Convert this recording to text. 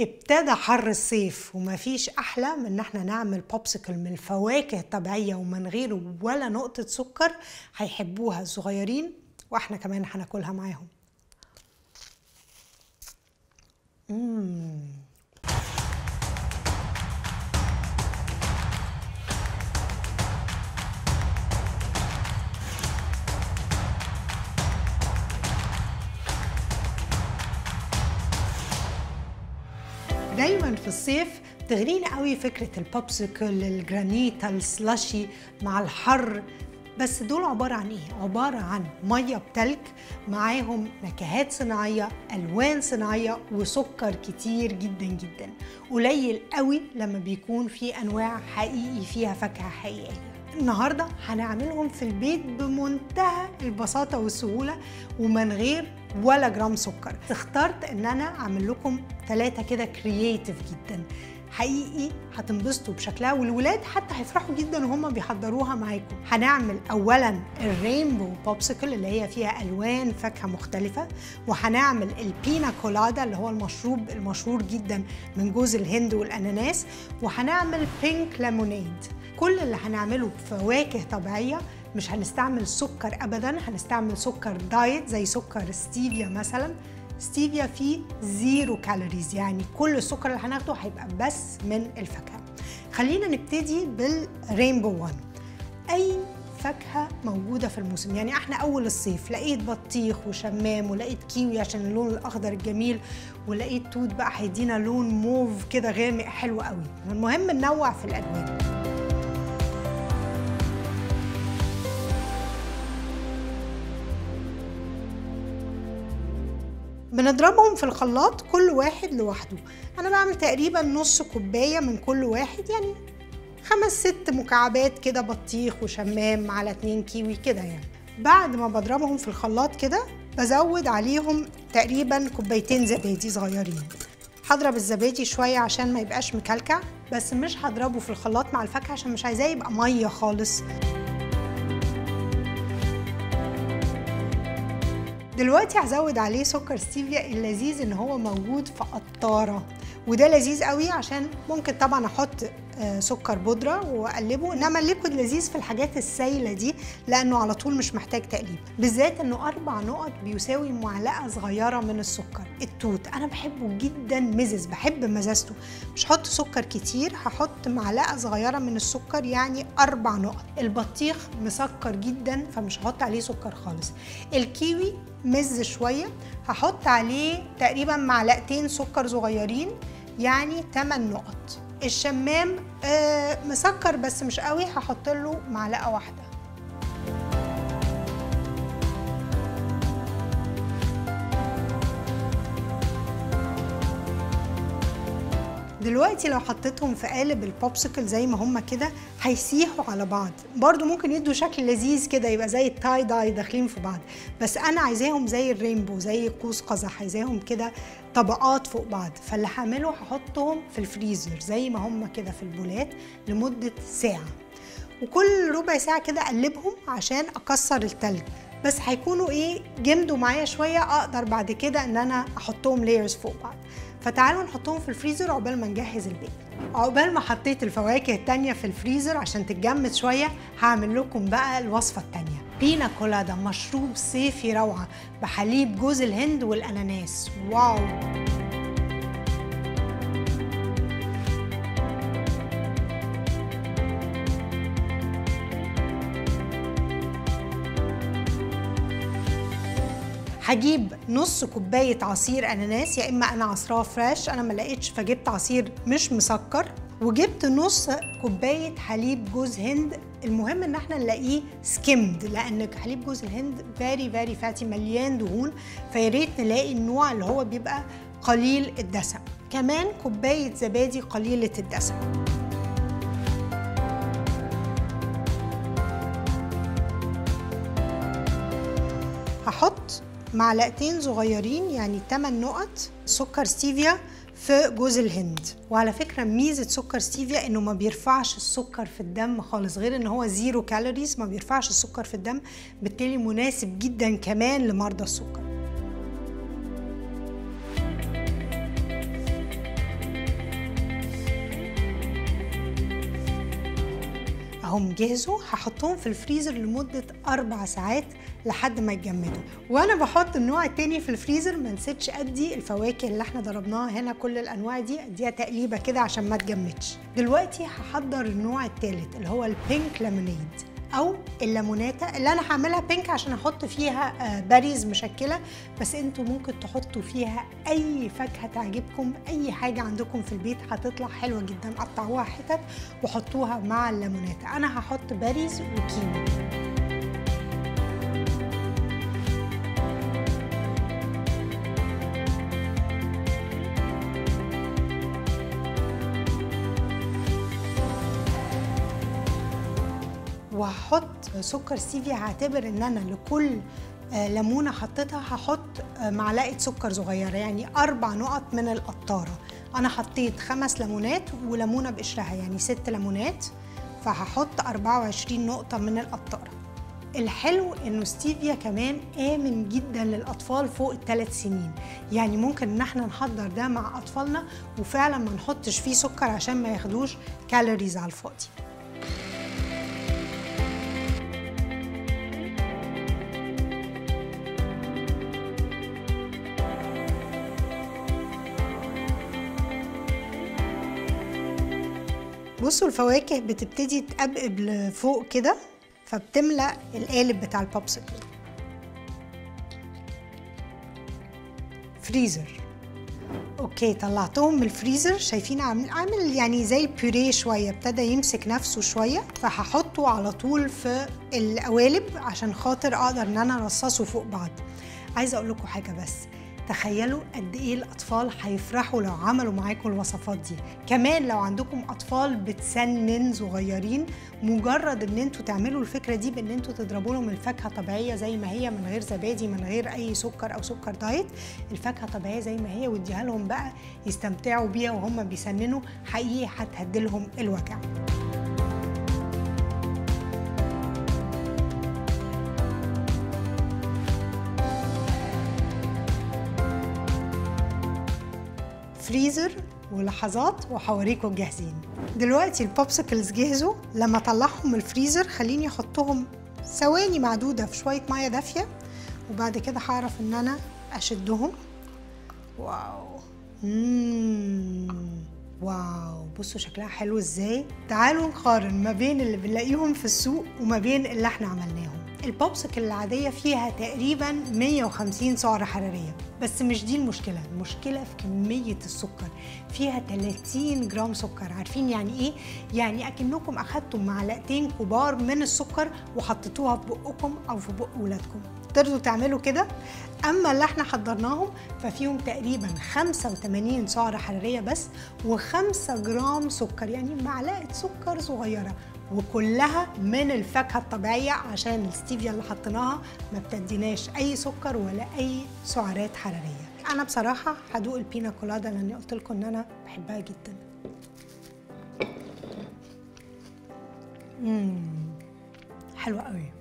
ابتدى حر الصيف ومفيش احلى من ان احنا نعمل بوبسيكل من الفواكه الطبيعيه ومن غيره ولا نقطه سكر، هيحبوها الصغيرين واحنا كمان هناكلها معاهم. دايما في الصيف بتغريني قوي فكره البوبسيكل، الجرانيتا، السلاشي مع الحر، بس دول عباره عن ايه؟ عباره عن ميه بتلج معاهم نكهات صناعيه، الوان صناعيه، وسكر كتير جدا جدا. قليل قوي لما بيكون في انواع حقيقي فيها فاكهه حقيقيه. النهارده هنعملهم في البيت بمنتهى البساطه والسهوله ومن غير ولا جرام سكر. اخترت ان انا اعمل لكم 3 كده كرييتيف جدا، حقيقي هتنبسطوا بشكلها والولاد حتى هيفرحوا جدا وهم بيحضروها معاكم. هنعمل اولا الرينبو بوبسيكل اللي هي فيها الوان فاكهه مختلفه، وهنعمل البينا كولادا اللي هو المشروب المشهور جدا من جوز الهند والاناناس، وهنعمل بينك ليمونيد. كل اللي هنعمله بفواكه طبيعيه، مش هنستعمل سكر ابدا، هنستعمل سكر دايت زي سكر ستيفيا مثلا. ستيفيا فيه 0 كالوريز، يعني كل السكر اللي هناخده هيبقى بس من الفاكهه. خلينا نبتدي بالرينبو 1. اي فاكهه موجوده في الموسم، يعني احنا اول الصيف لقيت بطيخ وشمام، ولقيت كيوي عشان اللون الاخضر الجميل، ولقيت توت بقى هيدينا لون موف كده غامق حلو قوي. المهم ننوع في الالوان. بنضربهم في الخلاط كل واحد لوحده. انا بعمل تقريبا نص كوبايه من كل واحد، يعني 5-6 مكعبات كده بطيخ وشمام على 2 كيوي كده يعني. بعد ما بضربهم في الخلاط كده بزود عليهم تقريبا كوبايتين زبادي صغيرين. هضرب الزبادي شويه عشان ما يبقاش مكلكع، بس مش هضربه في الخلاط مع الفاكهه عشان مش عايزاه يبقى ميه خالص. دلوقتي هزود عليه سكر ستيفيا اللذيذ ان هو موجود في قطاره، وده لذيذ قوي عشان ممكن طبعا احط سكر بودره واقلبه، انما الليكويد لذيذ في الحاجات السايله دي لانه على طول مش محتاج تقليب، بالذات انه 4 نقط بيساوي معلقه صغيره من السكر. التوت انا بحبه جدا مزز، بحب مزازته، مش هحط سكر كتير، هحط معلقه صغيره من السكر يعني 4 نقط. البطيخ مسكر جدا فمش هحط عليه سكر خالص. الكيوي مز شويه، هحط عليه تقريبا معلقتين سكر صغيرين يعني 8 نقط. الشمام مسكر بس مش قوي، هحط له معلقه واحده. دلوقتي لو حطيتهم في قالب البوبسيكل زي ما هم كده هيسيحوا على بعض، برضو ممكن يدوا شكل لذيذ كده يبقى زي التاي داي داخلين في بعض، بس انا عايزاهم زي الرينبو زي قوس قزح، عايزاهم كده طبقات فوق بعض. فاللي هعمله هحطهم في الفريزر زي ما هم كده في البولات لمده ساعه، وكل ربع ساعه كده اقلبهم عشان اكسر التلج، بس هيكونوا ايه جمدوا معايا شويه اقدر بعد كده ان انا احطهم لايرز فوق بعض. فتعالوا نحطهم في الفريزر عقبال ما نجهز البيت. عقبال ما حطيت الفواكه التانية في الفريزر عشان تتجمد شوية هعمل لكم بقى الوصفة التانية. بينا كولادا، مشروب صيفي روعة بحليب جوز الهند والأناناس. واو، هجيب نص كوبايه عصير اناناس، يا اما انا عصراه فريش، انا ما لقيتش فجبت عصير مش مسكر، وجبت نص كوبايه حليب جوز هند. المهم ان احنا نلاقيه سكيمد لان حليب جوز الهند فيري فاتي، مليان دهون، فيا ريت نلاقي النوع اللي هو بيبقى قليل الدسم. كمان كوبايه زبادي قليله الدسم. هحط معلقتين صغيرين يعني 8 نقط سكر ستيفيا في جوز الهند. وعلى فكرة ميزة سكر ستيفيا انه ما بيرفعش السكر في الدم خالص، غير ان هو 0 كالوريز، ما بيرفعش السكر في الدم، بالتالي مناسب جدا كمان لمرضى السكر. اهم جهزوا، هحطهم في الفريزر لمده 4 ساعات لحد ما يتجمدوا. وانا بحط النوع التاني في الفريزر ما نسيتش ادي الفواكه اللي احنا ضربناها هنا كل الانواع دي اديها تقليبه كده عشان ما تجمدش. دلوقتي هحضر النوع التالت اللي هو البينك ليمونيد او الليموناتا اللي انا هعملها بينك عشان احط فيها باريز مشكله، بس انتوا ممكن تحطوا فيها اي فاكهه تعجبكم، اي حاجه عندكم في البيت هتطلع حلوه جدا. قطعوها حتت وحطوها مع الليموناتا. انا هحط باريز وكيوي. وهحط سكر ستيفيا. هعتبر ان انا لكل ليمونه حطيتها هحط معلقه سكر صغيره، يعني 4 نقط من القطاره. انا حطيت 5 ليمونات وليمونه بقشرها، يعني 6 ليمونات، فهحط 24 نقطه من القطاره. الحلو انه ستيفيا كمان امن جدا للاطفال فوق ال3 سنين، يعني ممكن ان احنا نحضر ده مع اطفالنا وفعلا ما نحطش فيه سكر عشان ما ياخدوش كالوريز على الفاضي. بصوا الفواكه بتبتدي تقبقب لفوق كده فبتملأ القالب بتاع البوبسيكل. فريزر. اوكي طلعتهم من الفريزر، شايفين عامل يعني زي البيوريه شويه، ابتدى يمسك نفسه شويه، فهحطه على طول في القوالب عشان خاطر اقدر ان انا ارصصه فوق بعض. عايزه اقول لكم حاجه بس، تخيلوا قد ايه الاطفال هيفرحوا لو عملوا معاكم الوصفات دي. كمان لو عندكم اطفال بتسنن صغيرين، مجرد ان انتوا تعملوا الفكره دي بان انتوا تضربوا لهم الفاكهه طبيعيه زي ما هي، من غير زبادي، من غير اي سكر او سكر دايت، الفاكهه طبيعيه زي ما هي، واديها لهم بقى يستمتعوا بيها وهم بيسننوا، حقيقي هتهدلهم الوجع. فريزر ولحظات وهوريكم جاهزين. دلوقتي البوبسيكلز جهزوا. لما اطلعهم من الفريزر خليني احطهم ثواني معدوده في شويه ميه دافيه، وبعد كده هعرف ان انا اشدهم. واو واو، بصوا شكلها حلو ازاي. تعالوا نقارن ما بين اللي بنلاقيهم في السوق وما بين اللي احنا عملناهم. البوبسيكل العاديه فيها تقريبا 150 سعره حراريه، بس مش دي المشكله، المشكله في كميه السكر. فيها 30 جرام سكر. عارفين يعني ايه؟ يعني اكنكم اخدتم 2 معلقة كبار من السكر وحطيتوها في بقكم او في بق ولادكم. تقدروا تعملوا كده. اما اللي احنا حضرناهم ففيهم تقريبا 85 سعره حراريه بس و5 جرام سكر، يعني 1 معلقة سكر صغيره، وكلها من الفاكهه الطبيعيه عشان الستيفيا اللي حطيناها ما بتديناش اي سكر ولا اي سعرات حراريه. انا بصراحه هدوق البينا كولادا لاني قلت لكم ان انا بحبها جدا. حلوه قوي.